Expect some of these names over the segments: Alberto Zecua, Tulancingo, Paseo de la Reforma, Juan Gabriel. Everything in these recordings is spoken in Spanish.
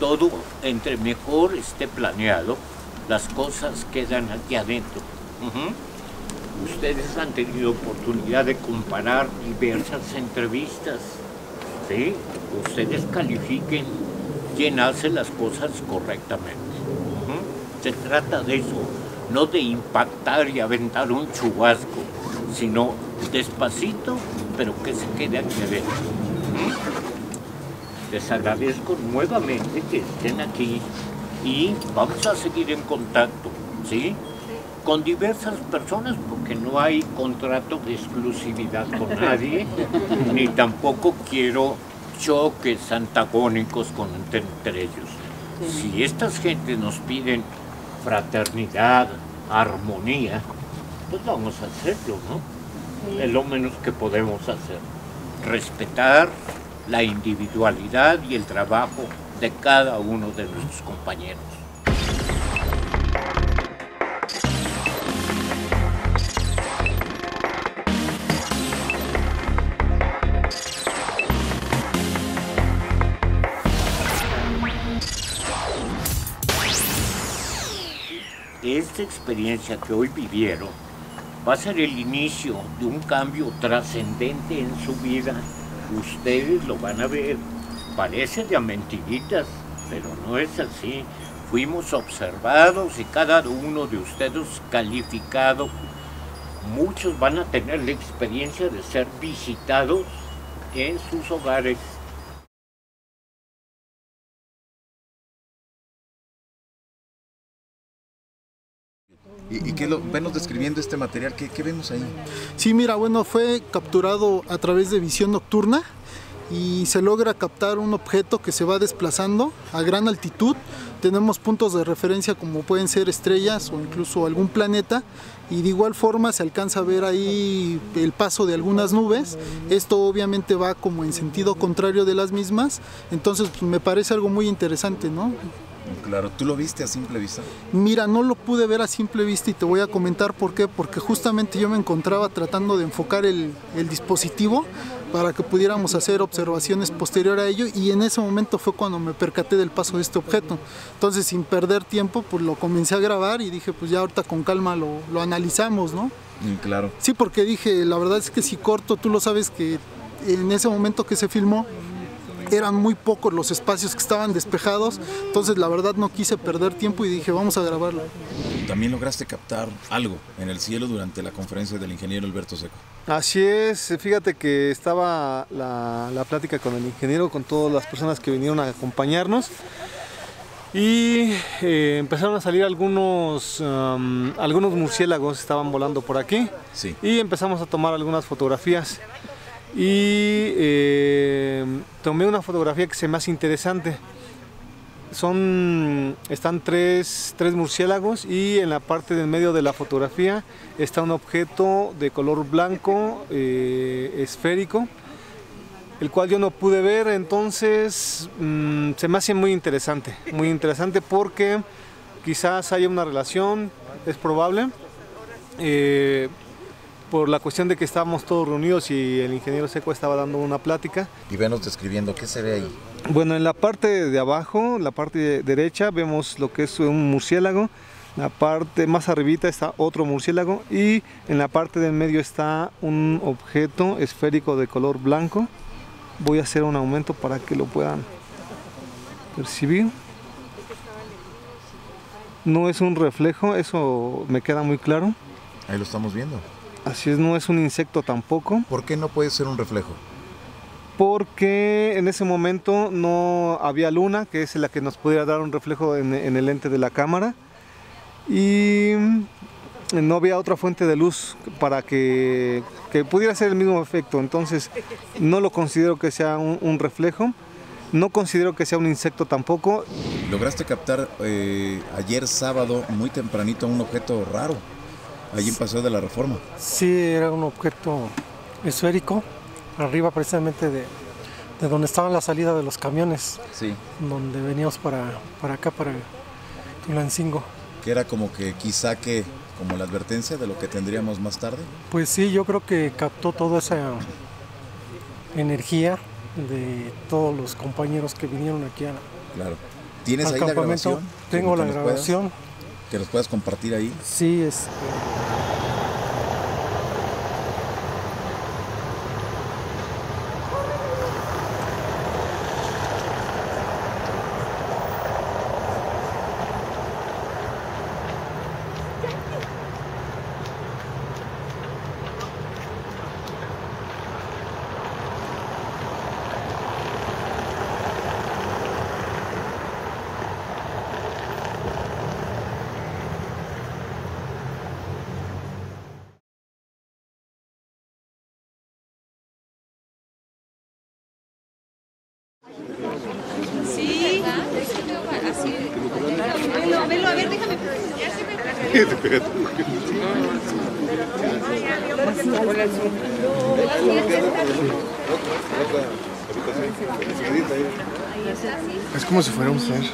Todo, entre mejor esté planeado, las cosas quedan aquí adentro. Ustedes han tenido oportunidad de comparar diversas entrevistas, ¿sí? Ustedes califiquen quién hace las cosas correctamente. Se trata de eso, no de impactar y aventar un chubasco, sino despacito, pero que se quede aquí adentro. Les agradezco nuevamente que estén aquí y vamos a seguir en contacto, ¿sí? Con diversas personas, porque no hay contrato de exclusividad con nadie, ni tampoco quiero choques antagónicos entre ellos. Si estas gentes nos piden fraternidad, armonía, pues vamos a hacerlo, ¿no? Es lo menos que podemos hacer. Respetar la individualidad y el trabajo de cada uno de nuestros compañeros. Esta experiencia que hoy vivieron va a ser el inicio de un cambio trascendente en su vida. Ustedes lo van a ver. Parece de a mentiritas, pero no es así. Fuimos observados y cada uno de ustedes calificado. Muchos van a tener la experiencia de ser visitados en sus hogares. ¿Y qué venos describiendo este material? ¿Qué vemos ahí? Sí, mira, bueno, fue capturado a través de visión nocturna y se logra captar un objeto que se va desplazando a gran altitud. Tenemos puntos de referencia como pueden ser estrellas o incluso algún planeta, y de igual forma se alcanza a ver ahí el paso de algunas nubes. Esto obviamente va como en sentido contrario de las mismas, entonces pues, me parece algo muy interesante, ¿no? Claro, ¿tú lo viste a simple vista? Mira, no lo pude ver a simple vista y te voy a comentar por qué, porque justamente yo me encontraba tratando de enfocar el dispositivo para que pudiéramos hacer observaciones posterior a ello, y en ese momento fue cuando me percaté del paso de este objeto. Entonces, sin perder tiempo, pues lo comencé a grabar y dije, pues ya ahorita con calma lo analizamos, ¿no? Claro. Sí, porque dije, la verdad es que si corto, tú lo sabes que en ese momento que se filmó, eran muy pocos los espacios que estaban despejados, entonces la verdad no quise perder tiempo y dije, vamos a grabarlo. También lograste captar algo en el cielo durante la conferencia del ingeniero Alberto Zecua. Así es, fíjate que estaba la plática con el ingeniero, con todas las personas que vinieron a acompañarnos, y empezaron a salir algunos murciélagos, estaban volando por aquí, sí. Y empezamos a tomar algunas fotografías. Y tomé una fotografía que se me hace interesante. Están tres murciélagos, y en la parte del medio de la fotografía está un objeto de color blanco, esférico, el cual yo no pude ver. Entonces se me hace muy interesante porque quizás haya una relación, es probable. Por la cuestión de que estábamos todos reunidos y el ingeniero Zecua estaba dando una plática. Y venos describiendo, ¿qué se ve ahí? Bueno, en la parte de abajo, en la parte derecha, vemos lo que es un murciélago. En la parte más arribita está otro murciélago, y en la parte del medio está un objeto esférico de color blanco. Voy a hacer un aumento para que lo puedan percibir. No es un reflejo, eso me queda muy claro. Ahí lo estamos viendo. Así es, no es un insecto tampoco. ¿Por qué no puede ser un reflejo? Porque en ese momento no había luna, que es la que nos pudiera dar un reflejo en el lente de la cámara. Y no había otra fuente de luz para que pudiera ser el mismo efecto. Entonces no lo considero que sea un reflejo. No considero que sea un insecto tampoco. Lograste captar ayer sábado muy tempranito un objeto raro. Allí en Paseo de la Reforma. Sí, era un objeto esférico, arriba precisamente de donde estaba la salida de los camiones. Sí. Donde veníamos para acá, para Tulancingo. que era como que quizá que como la advertencia de lo que tendríamos más tarde. Pues sí, yo creo que captó toda esa energía de todos los compañeros que vinieron aquí a, claro. ¿Tienes al ahí campamento? La grabación. Tengo la grabación. Que los puedas compartir ahí. Sí, es... Velo, a ver, déjame. Es como si fuera un ser. ¿Sí?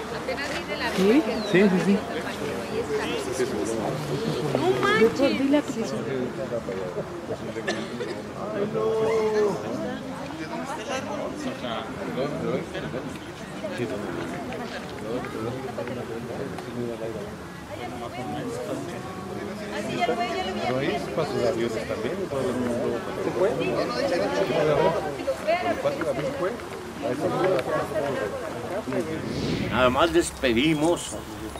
Sí, sí, sí. Pero ahí paso de aviones también, todo el mundo. ¿Se fue? Nada más les pedimos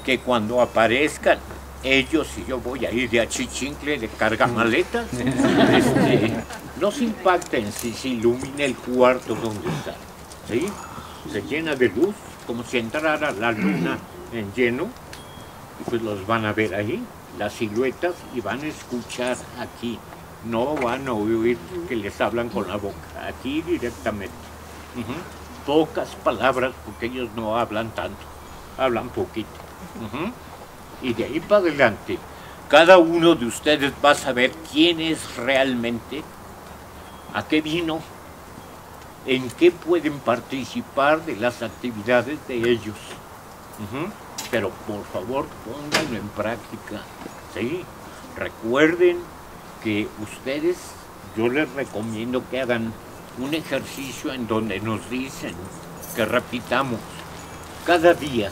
que cuando aparezcan ellos, y yo voy a ir de achichincle de carga maleta, no se impacten si se ilumina el cuarto donde está, ¿sí? Se llena de luz, como si entrara la luna en lleno, pues los van a ver ahí, las siluetas, y van a escuchar aquí. No van a oír que les hablan con la boca, aquí directamente. Pocas palabras, porque ellos no hablan tanto, hablan poquito. Y de ahí para adelante, cada uno de ustedes va a saber quién es realmente, a qué vino, en qué pueden participar de las actividades de ellos. Pero por favor pónganlo en práctica, ¿sí? Recuerden que ustedes, yo les recomiendo que hagan un ejercicio en donde nos dicen que repitamos cada día,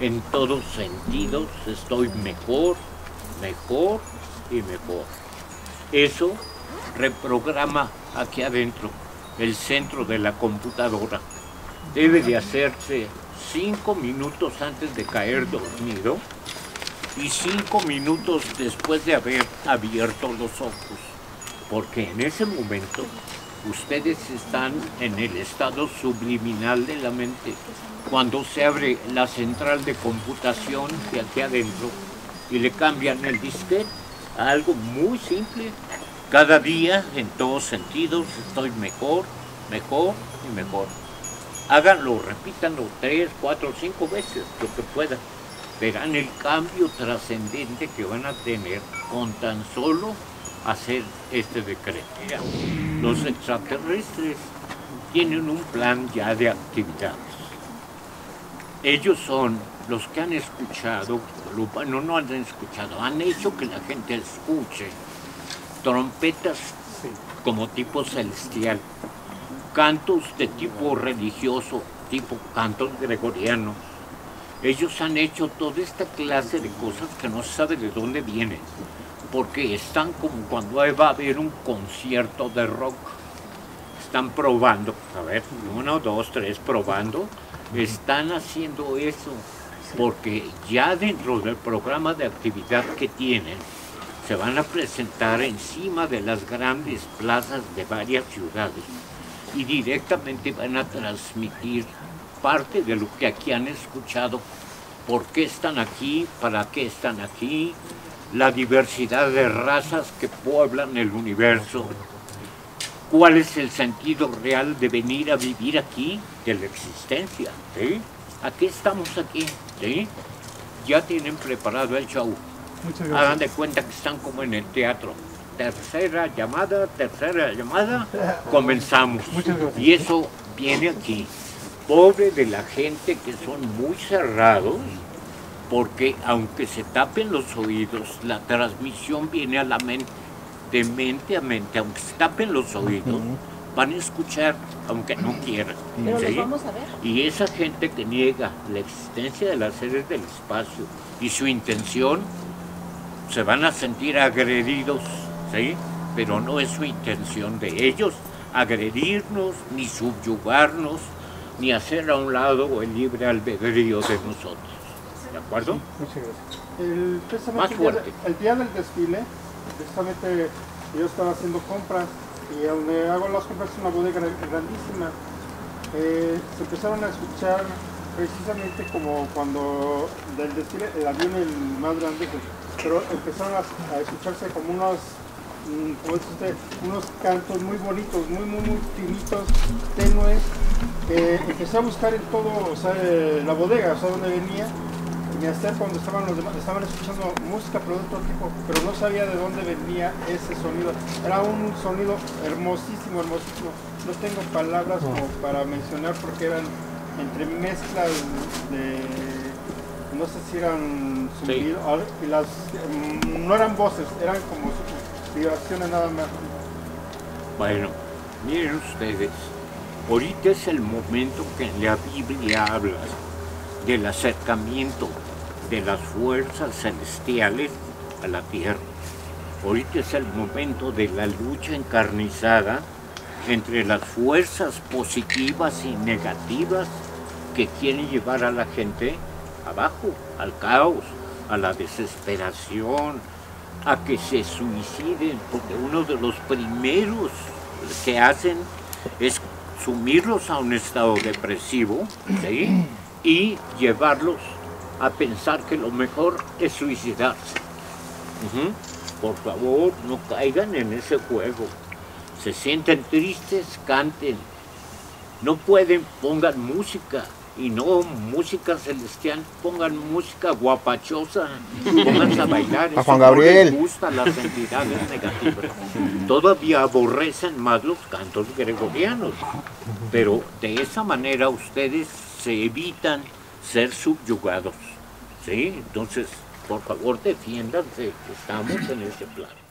en todos sentidos, estoy mejor, mejor y mejor. Eso reprograma aquí adentro, el centro de la computadora. Debe de hacerse 5 minutos antes de caer dormido y 5 minutos después de haber abierto los ojos, porque en ese momento ustedes están en el estado subliminal de la mente. Cuando se abre la central de computación de aquí adentro y le cambian el disquete a algo muy simple, cada día en todos sentidos estoy mejor, mejor y mejor. Háganlo, repítanlo 3, 4, 5 veces, lo que puedan. Verán el cambio trascendente que van a tener con tan solo hacer este decreto. Los extraterrestres tienen un plan ya de actividades. Ellos son los que han escuchado, bueno, no han escuchado, han hecho que la gente escuche trompetas como tipo celestial, cantos de tipo religioso, tipo cantos gregorianos. Ellos han hecho toda esta clase de cosas que no se sabe de dónde vienen, porque están como cuando va a haber un concierto de rock. Están probando, a ver, 1, 2, 3, probando. Están haciendo eso, porque ya dentro del programa de actividad que tienen, se van a presentar encima de las grandes plazas de varias ciudades y directamente van a transmitir parte de lo que aquí han escuchado, por qué están aquí, para qué están aquí, la diversidad de razas que pueblan el universo, cuál es el sentido real de venir a vivir aquí, de la existencia, ¿sí? ¿A qué estamos aquí? ¿Sí? Ya tienen preparado el show. Hagan de cuenta que están como en el teatro. Tercera llamada, comenzamos. Y eso viene aquí. Pobre de la gente que son muy cerrados, porque aunque se tapen los oídos, la transmisión viene a la mente, de mente a mente, aunque se tapen los oídos, van a escuchar, aunque no quieran. Pero ¿sí? Los vamos a ver. Y esa gente que niega la existencia de las seres del espacio y su intención, se van a sentir agredidos, ¿sí? Pero no es su intención de ellos agredirnos, ni subyugarnos, ni hacer a un lado el libre albedrío de nosotros. ¿De acuerdo? Sí, muchas gracias. Más fuerte. El día del desfile, precisamente yo estaba haciendo compras, y donde hago las compras es una bodega grandísima. Se empezaron a escuchar precisamente como cuando del desfile, el avión el más grande, pero empezaron a escucharse como unos, ¿cómo es usted? Unos cantos muy bonitos, muy finitos, tenues. Empecé a buscar en todo, o sea, la bodega, o sea, donde venía. Me acerco cuando estaban los demás, estaban escuchando música, pero de otro tipo, pero no sabía de dónde venía ese sonido. Era un sonido hermosísimo, hermosísimo. No tengo palabras como para mencionar porque eran entre mezclas de, no sé si eran zumbidos, sí. No eran voces, eran como vibraciones nada más. Bueno, miren ustedes, ahorita es el momento que en la Biblia habla del acercamiento de las fuerzas celestiales a la tierra. Ahorita es el momento de la lucha encarnizada entre las fuerzas positivas y negativas que quieren llevar a la gente abajo, al caos, a la desesperación, a que se suiciden, porque uno de los primeros que hacen es sumirlos a un estado depresivo, ¿sí? Y llevarlos a pensar que lo mejor es suicidarse. Por favor, no caigan en ese juego. Se sienten tristes, canten. No pueden, pongan música. Y no música celestial, pongan música guapachosa. Pónganse a bailar. A Juan Gabriel. No les gustan las entidades negativas. Todavía aborrecen más los cantos gregorianos. Pero de esa manera ustedes se evitan ser subyugados, ¿sí? Entonces, por favor, defiéndanse, estamos en ese plan.